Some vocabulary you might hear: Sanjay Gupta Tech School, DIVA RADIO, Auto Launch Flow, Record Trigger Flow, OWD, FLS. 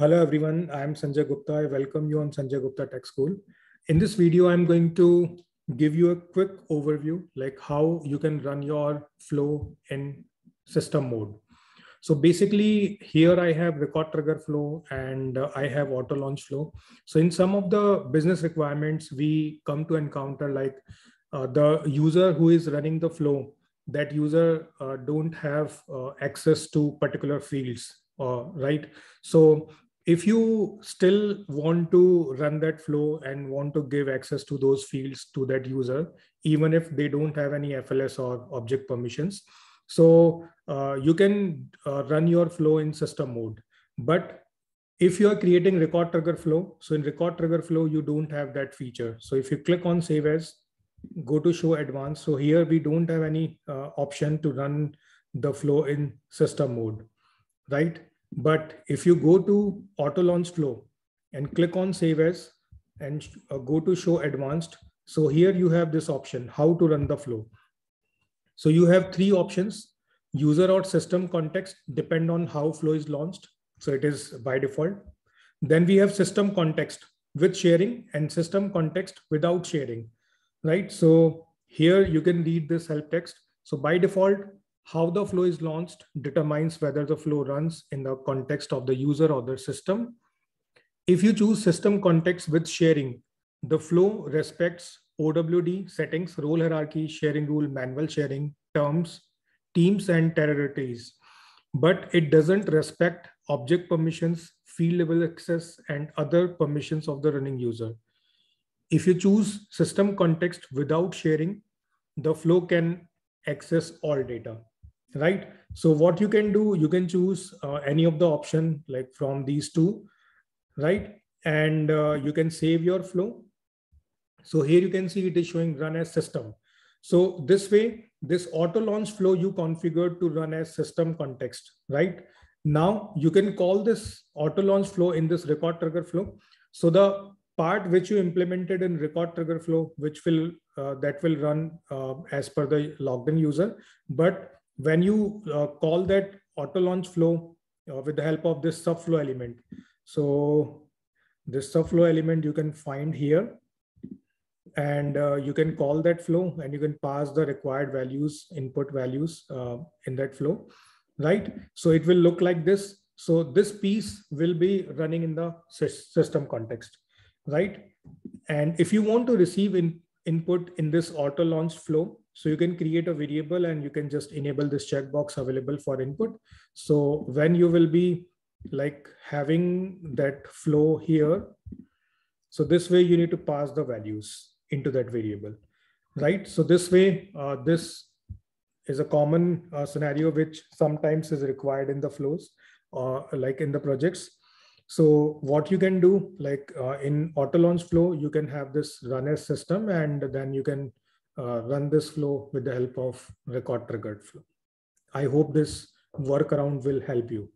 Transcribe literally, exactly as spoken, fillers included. Hello everyone, I am Sanjay Gupta. I welcome you on Sanjay Gupta Tech School. In this video, I'm going to give you a quick overview, like how you can run your flow in system mode. So basically here I have Record Trigger Flow and I have Auto Launch Flow. So in some of the business requirements, we come to encounter like uh, the user who is running the flow, that user uh, don't have uh, access to particular fields, uh, right? So if you still want to run that flow and want to give access to those fields to that user, even if they don't have any F L S or object permissions, so uh, you can uh, run your flow in system mode. But if you are creating Record Trigger Flow, so in Record Trigger Flow, you don't have that feature. So if you click on Save As, go to Show Advanced. So here we don't have any uh, option to run the flow in system mode, right? But if you go to Auto Launch Flow and click on Save As and uh, go to Show Advanced, so here you have this option, how to run the flow. So you have three options: user or system context, depend on how flow is launched. So it is by default. Then we have system context with sharing and system context without sharing, right? So here you can read this help text. So by default, how the flow is launched determines whether the flow runs in the context of the user or the system. If you choose system context with sharing, the flow respects O W D settings, role hierarchy, sharing rule, manual sharing, terms, teams, and territories. But it doesn't respect object permissions, field level access, and other permissions of the running user. If you choose system context without sharing, the flow can access all data, right? So what you can do, you can choose uh, any of the option like from these two, right? And uh, you can save your flow. So here you can see it is showing run as system. So this way, this Auto Launch Flow you configured to run as system context, right? Now you can call this Auto Launch Flow in this Record Trigger Flow. So the part which you implemented in Record Trigger Flow, which will uh, that will run uh, as per the logged in user. But when you uh, call that Auto Launch Flow uh, with the help of this subflow element, so this subflow element you can find here. And uh, you can call that flow and you can pass the required values, input values uh, in that flow, right? So it will look like this. So this piece will be running in the system context, right? And if you want to receive in input in this Auto Launch Flow, so you can create a variable and you can just enable this checkbox available for input. So when you will be like having that flow here, so this way you need to pass the values into that variable, right? So this way, uh, this is a common uh, scenario which sometimes is required in the flows, uh, like in the projects. So what you can do, like uh, in Auto Launch Flow, you can have this run as system, and then you can uh, run this flow with the help of Record Triggered Flow. I hope this workaround will help you.